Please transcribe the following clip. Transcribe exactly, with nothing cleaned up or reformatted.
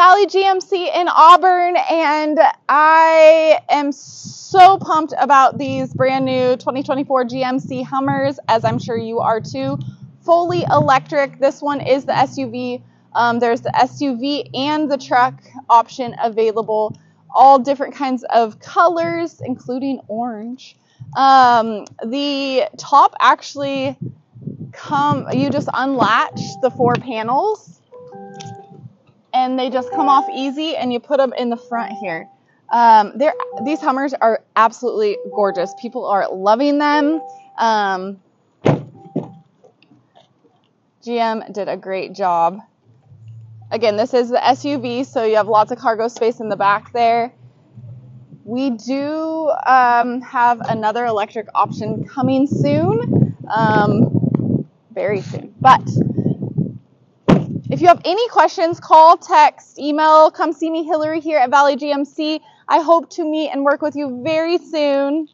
Valley G M C in Auburn, and I am so pumped about these brand new twenty twenty-four G M C Hummers, as I'm sure you are too. Fully electric. This one is the S U V. Um, there's the S U V and the truck option available. All different kinds of colors, including orange. Um, the top actually come, you just unlatch the four panels and they just come off easy and you put them in the front here. Um, they're, these Hummers are absolutely gorgeous. People are loving them. Um, G M did a great job. Again, this is the S U V, so you have lots of cargo space in the back there. We do um, have another electric option coming soon, um, very soon. But if you have any questions, call, text, email, come see me, Hillary, here at Valley G M C. I hope to meet and work with you very soon.